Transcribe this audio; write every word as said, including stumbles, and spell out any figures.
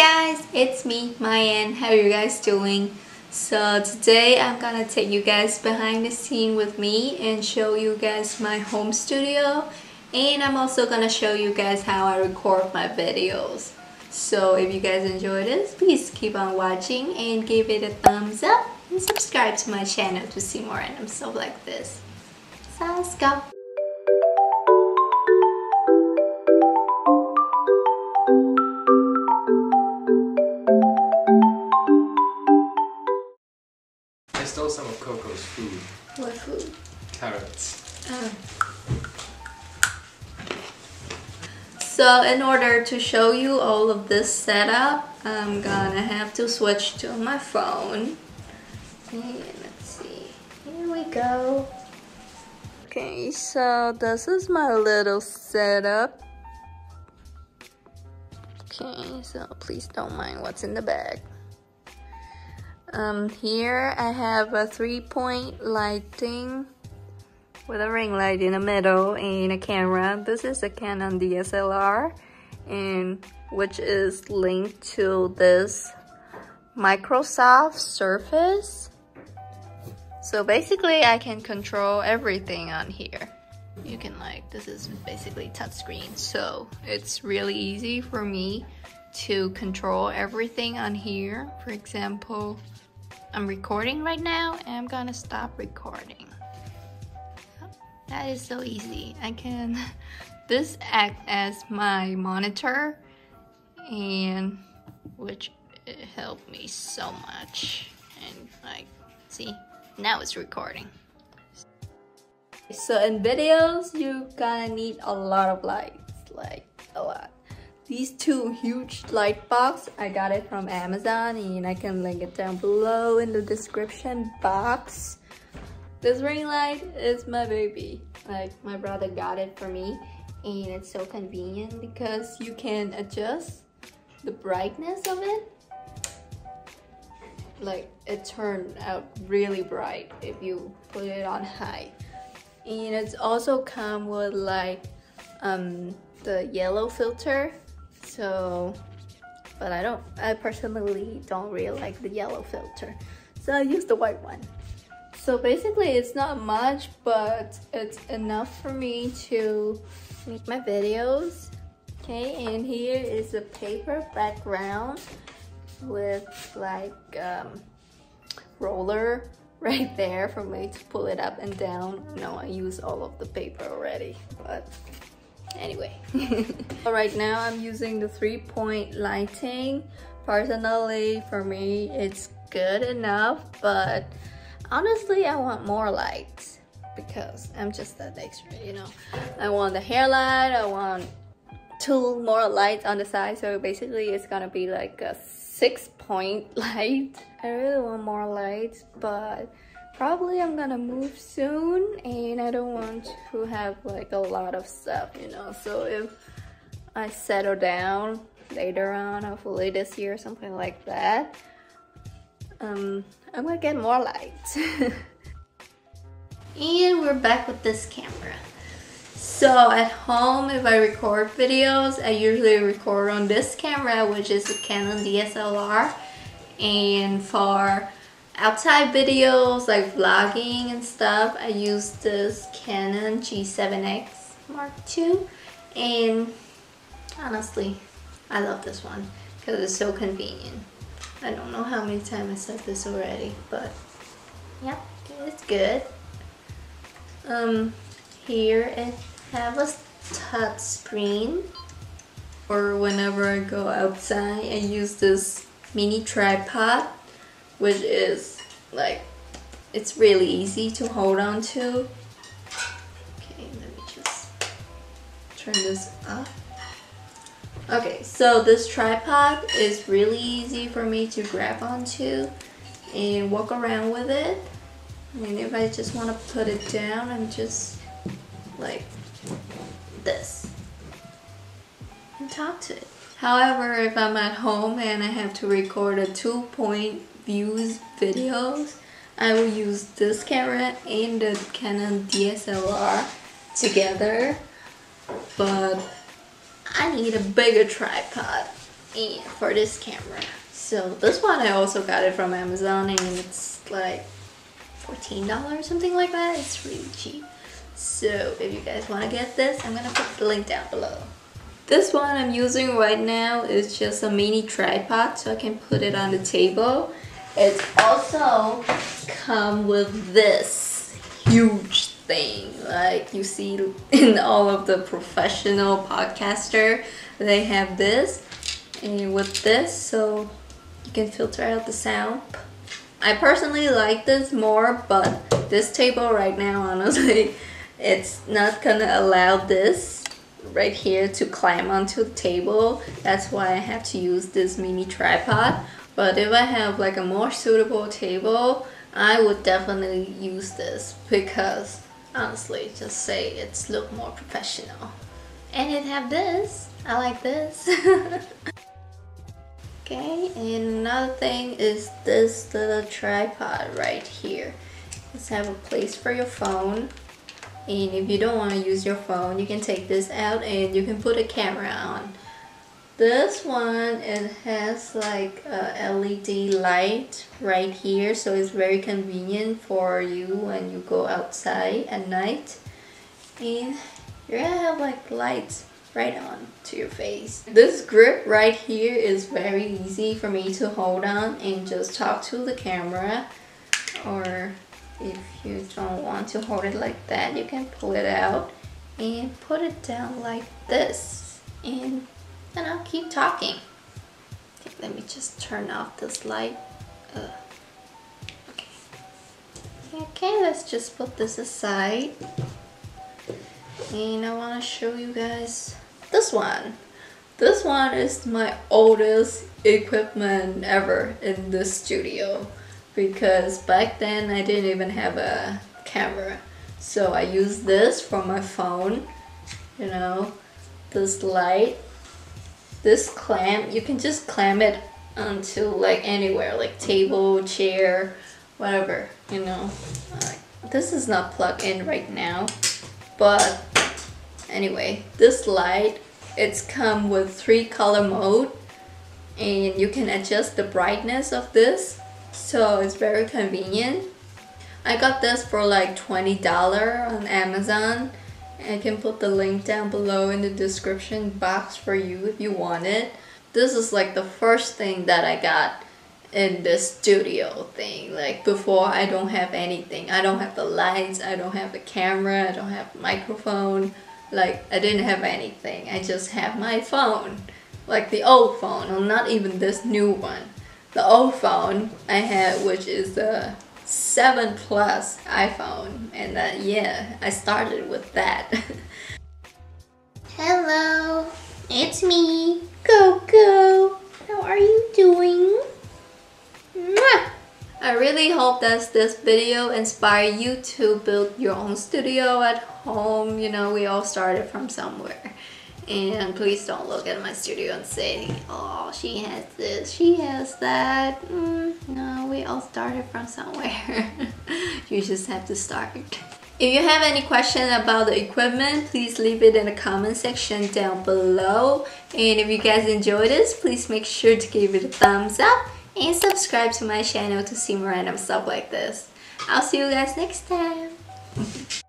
Guys, it's me, MaiAnh. How are you guys doing? So today I'm gonna take you guys behind the scene with me and show you guys my home studio, and I'm also gonna show you guys how I record my videos. So if you guys enjoy this, please keep on watching and give it a thumbs up and subscribe to my channel to see more random stuff like this. So let's go! I stole some of Coco's food. What food? Carrots. Oh. So in order to show you all of this setup, I'm gonna have to switch to my phone. And let's see. Here we go. Okay, so this is my little setup. Okay, so please don't mind what's in the bag. Um, here I have a three-point lighting with a ring light in the middle and a camera. This is a Canon D S L R, and which is linked to this Microsoft Surface. So basically I can control everything on here. You can like, this is basically touchscreen, so it's really easy for me to control everything on here. For example, I'm recording right now and I'm gonna stop recording. That is so easy. I can this act as my monitor, and which it helped me so much. And like, see, now it's recording. So in videos you're gonna need a lot of lights, like a lot. These two huge light box, I got it from Amazon, and I can link it down below in the description box. This ring light is my baby. Like, my brother got it for me, and it's so convenient because you can adjust the brightness of it. Like, it turned out really bright if you put it on high. And it's also come with like um, the yellow filter. So, but I don't, I personally don't really like the yellow filter, so I use the white one. So basically it's not much, but it's enough for me to make my videos. Okay, and here is a paper background with like um, roller right there for me to pull it up and down. No, I used all of the paper already, but anyway. So right now I'm using the three-point lighting. Personally for me it's good enough, but honestly I want more lights because I'm just that extra, you know. I want the hair light, I want two more lights on the side, so basically it's gonna be like a six-point light. I really want more lights, but probably I'm gonna move soon and I don't want to have like a lot of stuff, you know. So if I settle down later on, hopefully this year, something like that, um, I'm gonna get more lights. And we're back with this camera. So at home, if I record videos, I usually record on this camera, which is a Canon D S L R, and for outside videos like vlogging and stuff, I use this Canon G seven X Mark two, and honestly I love this one because it's so convenient. I don't know how many times I said this already, but yeah, it's good. Um, here I have a touch screen, or whenever I go outside I use this mini tripod, which is like, it's really easy to hold on to. Okay, let me just turn this up. Okay, so this tripod is really easy for me to grab onto and walk around with it. And if I just want to put it down, I'm just like this and talk to it. However, if I'm at home and I have to record a two-point views videos, I will use this camera and the Canon D S L R together, but I need a bigger tripod. eight for this camera. So this one I also got it from Amazon and it's like fourteen dollars, something like that. It's really cheap. So if you guys want to get this, I'm gonna put the link down below. This one I'm using right now is just a mini tripod, so I can put it on the table. It's also come with this huge thing, like you see in all of the professional podcaster, they have this, and with this, so you can filter out the sound. I personally like this more, but this table right now, honestly, it's not gonna allow this right here to climb onto the table. That's why I have to use this mini tripod. But if I have like a more suitable table, I would definitely use this because honestly, just say it's look more professional. And it have this. I like this. Okay, and another thing is this little tripod right here. Just have a place for your phone. And if you don't want to use your phone, you can take this out and you can put a camera on. This one, it has like a L E D light right here, so it's very convenient for you when you go outside at night. And you're gonna have like lights right on to your face. This grip right here is very easy for me to hold on and just talk to the camera, or if you don't want to hold it like that, you can pull it out and put it down like this, and then I'll keep talking. Okay, let me just turn off this light. Ugh. Okay. Okay, let's just put this aside. And I want to show you guys this one. This one is my oldest equipment ever in this studio, because back then I didn't even have a camera, so I used this for my phone, you know, this light, this clamp. You can just clamp it onto like anywhere, like table, chair, whatever, you know. Like, this is not plugged in right now, but anyway, this light, it's come with three color mode and you can adjust the brightness of this. So it's very convenient. I got this for like twenty dollars on Amazon. I can put the link down below in the description box for you if you want it. This is like the first thing that I got in this studio thing. Like before, I don't have anything. I don't have the lights, I don't have the camera, I don't have microphone. Like I didn't have anything. I just have my phone. Like the old phone, or not even this new one. The old phone I had, which is the seven plus iPhone, and uh, yeah, I started with that. Hello, it's me, Coco. How are you doing? Mwah! I really hope that this video inspired you to build your own studio at home. You know, we all started from somewhere. And please don't look at my studio and say, oh, she has this, she has that. Mm, no, we all started from somewhere. You just have to start. If you have any question about the equipment, please leave it in the comment section down below. And if you guys enjoy this, please make sure to give it a thumbs up and subscribe to my channel to see more random stuff like this. I'll see you guys next time.